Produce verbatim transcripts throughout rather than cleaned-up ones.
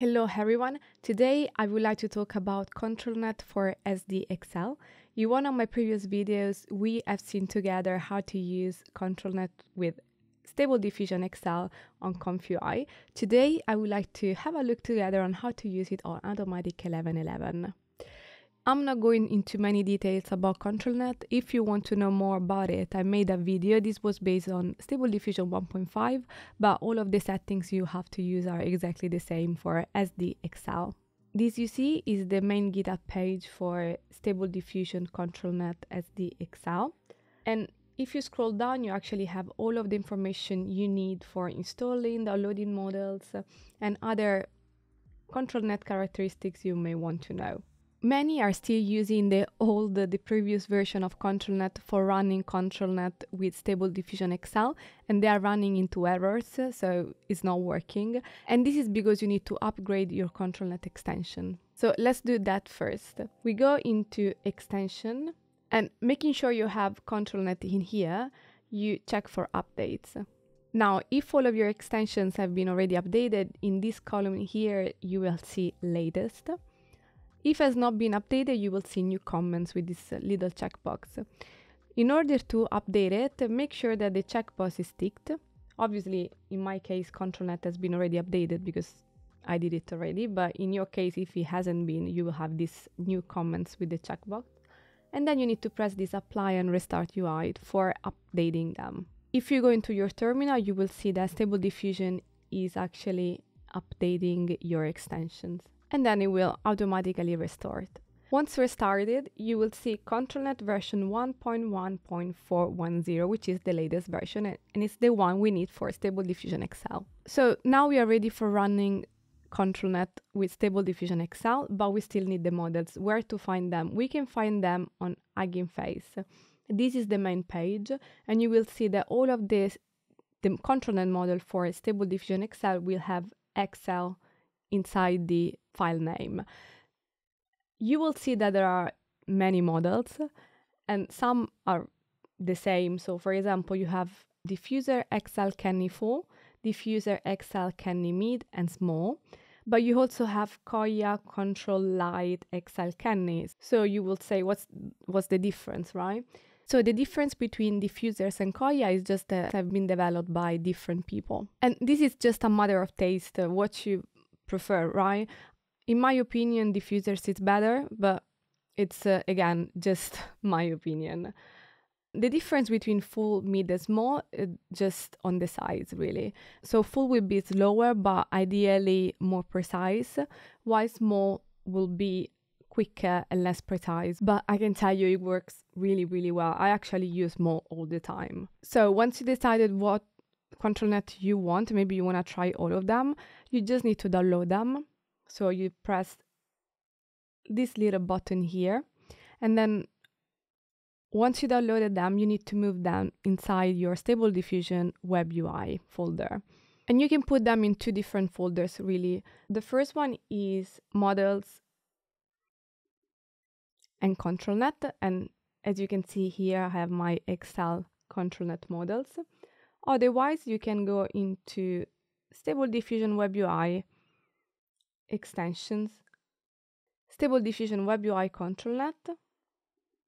Hello everyone, today I would like to talk about ControlNet for S D X L. You won on my previous videos, we have seen together how to use ControlNet with Stable Diffusion X L on ComfyUI. Today I would like to have a look together on how to use it on Automatic eleven eleven. I'm not going into many details about ControlNet. If you want to know more about it, I made a video. This was based on Stable Diffusion one point five, but all of the settings you have to use are exactly the same for S D X L. This you see is the main GitHub page for Stable Diffusion ControlNet S D X L. And if you scroll down, you actually have all of the information you need for installing, downloading models, and other ControlNet characteristics you may want to know. Many are still using the old, the previous version of ControlNet for running ControlNet with Stable Diffusion X L, and they are running into errors, so it's not working. And this is because you need to upgrade your ControlNet extension. So let's do that first. We go into extension, and making sure you have ControlNet in here, you check for updates. Now, if all of your extensions have been already updated, in this column here, you will see latest. If it has not been updated, you will see new comments with this little checkbox. In order to update it, make sure that the checkbox is ticked. Obviously, in my case, ControlNet has been already updated because I did it already, but in your case, if it hasn't been, you will have these new comments with the checkbox. And then you need to press this apply and restart U I for updating them. If you go into your terminal, you will see that Stable Diffusion is actually updating your extensions. And then it will automatically restart. Once restarted, you will see ControlNet version one point one point four one zero, which is the latest version, and it's the one we need for Stable Diffusion X L. So now we are ready for running ControlNet with Stable Diffusion X L, but we still need the models. Where to find them? We can find them on Hugging Face. This is the main page, and you will see that all of this, the ControlNet model for Stable Diffusion X L will have X L inside the file name. You will see that there are many models and some are the same. So for example, you have diffuser X L canny full, diffuser X L canny mid and small, but you also have koya control light X L canny. So you will say what's what's the difference, right? So the difference between diffusers and koya is just that have been developed by different people. And this is just a matter of taste, uh, what you prefer, right? In my opinion, diffusers is better, but it's uh, again just my opinion. The difference between full, mid and small is just on the size really. So full will be slower but ideally more precise, while small will be quicker and less precise, but I can tell you it works really really well. I actually use small all the time. So once you decided what ControlNet you want, maybe you want to try all of them, you just need to download them. So you press this little button here, and then once you downloaded them, you need to move them inside your Stable Diffusion web U I folder. And you can put them in two different folders really. The first one is models and ControlNet, and as you can see here I have my X L ControlNet models. Otherwise, you can go into Stable Diffusion Web U I extensions, Stable Diffusion Web U I ControlNet,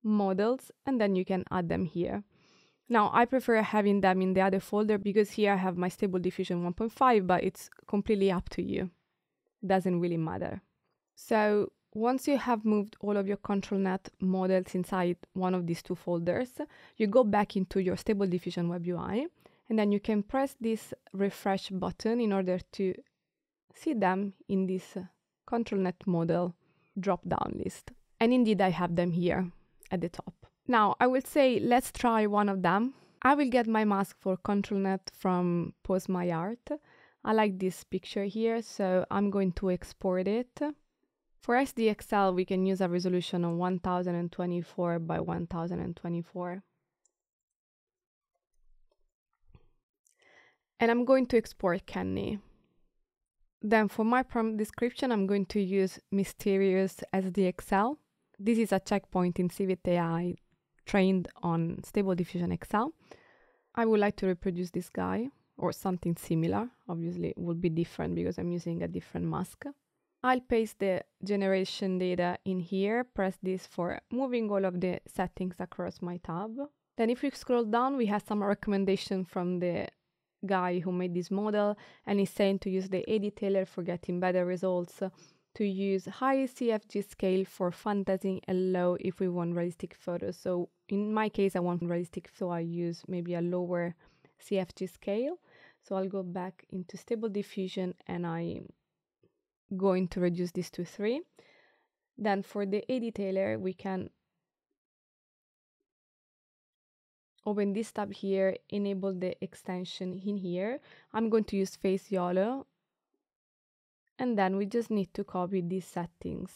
models, and then you can add them here. Now, I prefer having them in the other folder because here I have my Stable Diffusion one point five, but it's completely up to you. It doesn't really matter. So once you have moved all of your ControlNet models inside one of these two folders, you go back into your Stable Diffusion Web U I. And then you can press this refresh button in order to see them in this ControlNet model drop-down list. And indeed, I have them here at the top. Now, I will say, let's try one of them. I will get my mask for ControlNet from PostMyArt. I like this picture here, so I'm going to export it. For S D X L, we can use a resolution of one thousand twenty-four by one thousand twenty-four. And I'm going to export canny. Then for my prompt description, I'm going to use mysterious S D X L. This is a checkpoint in CivitAI trained on Stable Diffusion X L. I would like to reproduce this guy or something similar. Obviously it would be different because I'm using a different mask. I'll paste the generation data in here, press this for moving all of the settings across my tab. Then if we scroll down, we have some recommendation from the guy who made this model, and he's saying to use the ADetailer for getting better results, to use high C F G scale for fantasy and low if we want realistic photos. So in my case, I want realistic, so I use maybe a lower C F G scale. So I'll go back into Stable Diffusion and I'm going to reduce this to three. Then for the ADetailer, we can open this tab here, enable the extension in here. I'm going to use Face YOLO. And then we just need to copy these settings.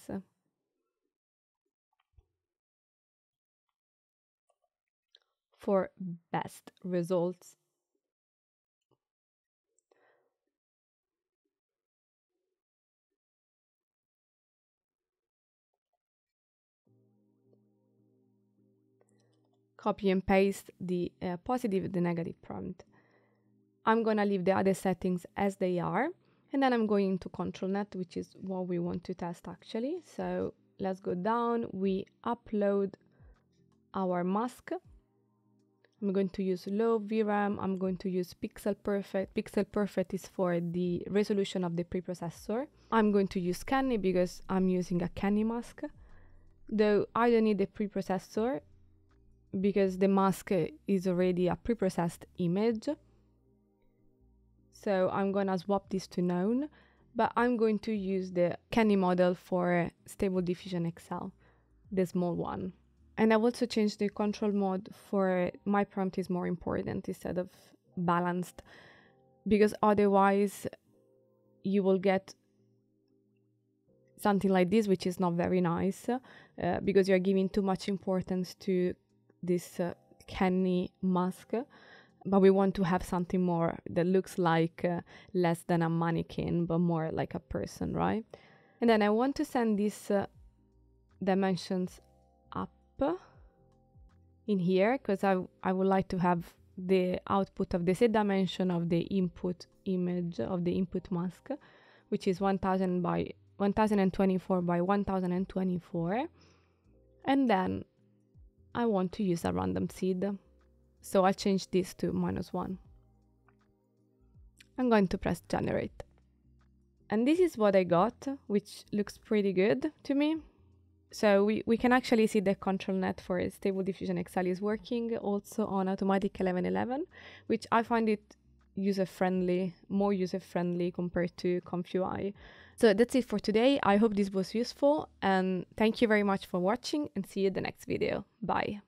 For best results. Copy and paste the uh, positive, the negative prompt. I'm gonna leave the other settings as they are. And then I'm going to ControlNet, which is what we want to test actually. So let's go down, we upload our mask. I'm going to use low V RAM, I'm going to use Pixel Perfect. Pixel Perfect is for the resolution of the preprocessor. I'm going to use Canny because I'm using a Canny mask. Though I don't need the preprocessor because the mask is already a preprocessed image. So I'm gonna swap this to known, but I'm going to use the Canny model for Stable Diffusion X L, the small one. And I've also changed the control mode for my prompt is more important instead of balanced, because otherwise you will get something like this, which is not very nice, uh, because you're giving too much importance to this uh, Canny mask, but we want to have something more that looks like uh, less than a mannequin, but more like a person, right? And then I want to send these uh, dimensions up in here, because I, I would like to have the output of the set dimension of the input image of the input mask, which is one thousand by one thousand twenty-four by one thousand twenty-four. And then I want to use a random seed. So I'll change this to minus one. I'm going to press generate. And this is what I got, which looks pretty good to me. So we, we can actually see the ControlNet for Stable Diffusion X L is working also on Automatic eleven eleven, which I find it user-friendly, more user-friendly compared to ComfyUI. So that's it for today. I hope this was useful and thank you very much for watching and see you in the next video. Bye.